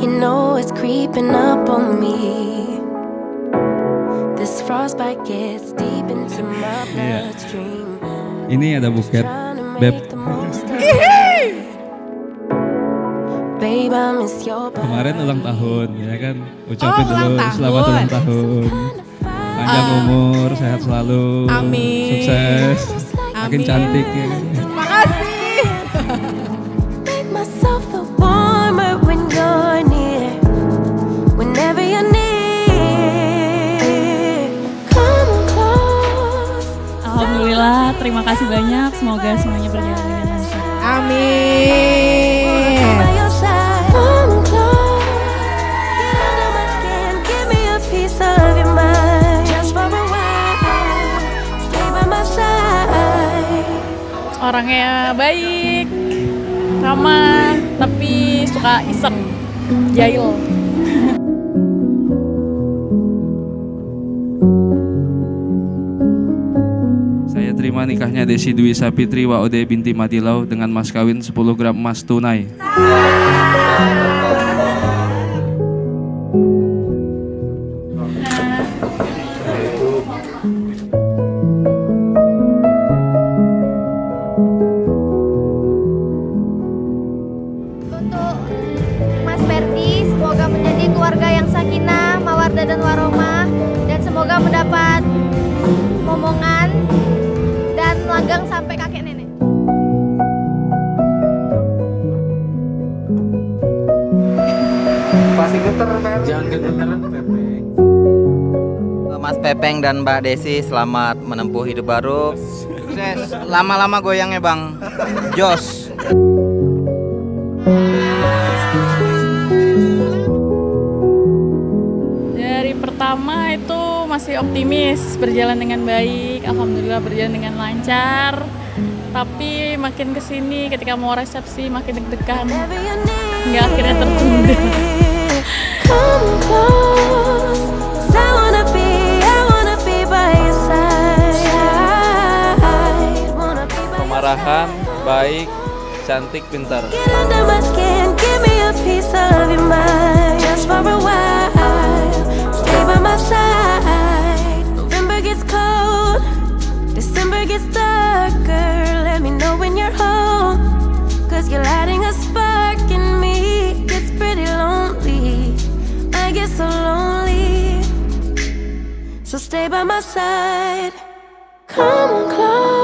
You know it's creeping up on me. This frostbite gets deep into my bloodstream. Ini ada buket, Beb. Kemarin ulang tahun, ya kan? Ucapin dulu selamat ulang tahun. Panjang umur, sehat selalu. Amin. Sukses. Amin. Makin cantik ya. Makasih. Alhamdulillah, terima kasih banyak. Semoga semuanya berjalan dengan lancar. Amin. Orangnya baik, ramah, tapi suka iseng, jahil. Saya terima nikahnya Desi Dwi Sabitri Waode Binti Matilau dengan mas kawin 10 gram emas tunai. Mas Ferdi, semoga menjadi keluarga yang sakinah, mawardah dan warahmah, dan semoga mendapat momongan dan langgeng sampai kakek nenek. Pasti geter, Ferdi. Jangan geteran, Pepeng. Mas Pepeng dan Mbak Desi, selamat menempuh hidup baru. Sukses. Lama-lama goyangnya, Bang. Jos. Dari pertama itu masih optimis, berjalan dengan baik, alhamdulillah berjalan dengan lancar. Tapi makin kesini ketika mau resepsi makin deg-degan, hingga akhirnya tertunda. Kemarahan, baik, cantik, pintar. So stay by my side, come on close.